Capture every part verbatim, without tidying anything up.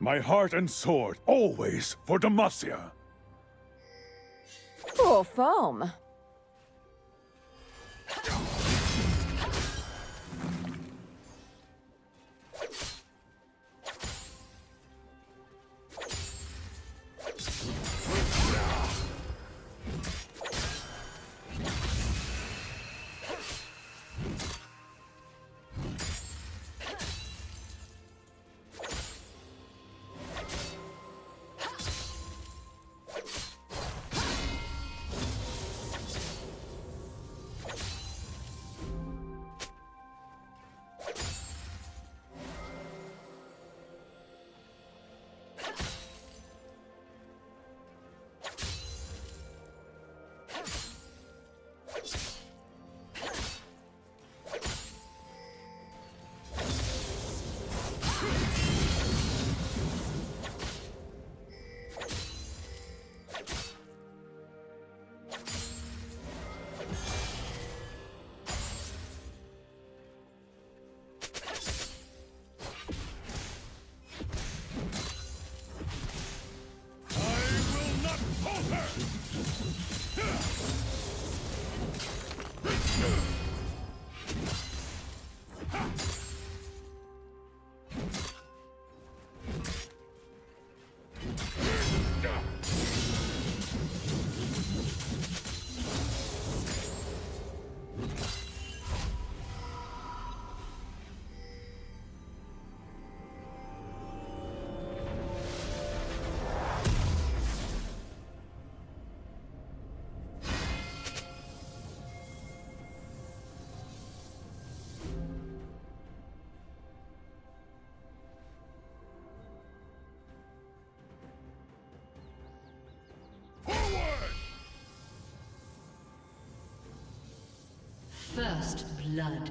My heart and sword, always for Demacia. Poor form. First blood.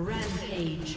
Rampage.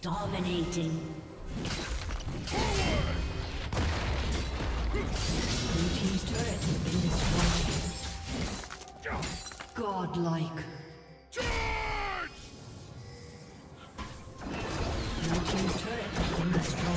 Dominating. Blue team's turret has been destroyed. Godlike. Charge! Blue team's turret has been destroyed.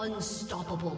Unstoppable.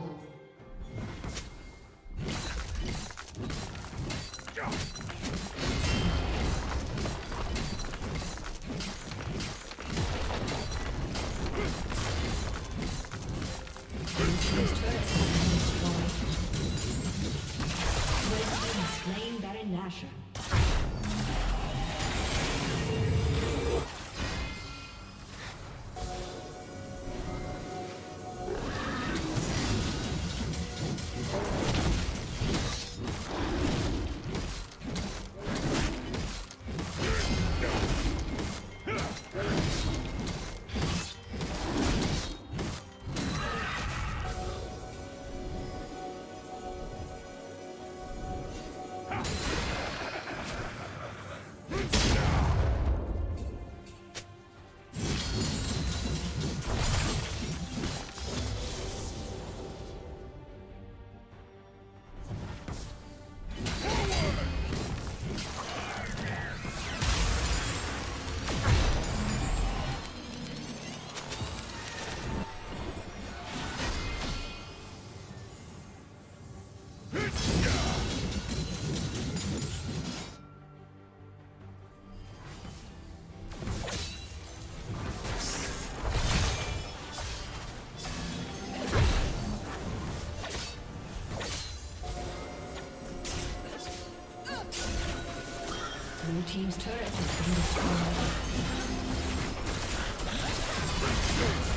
Blue team's turret has been destroyed.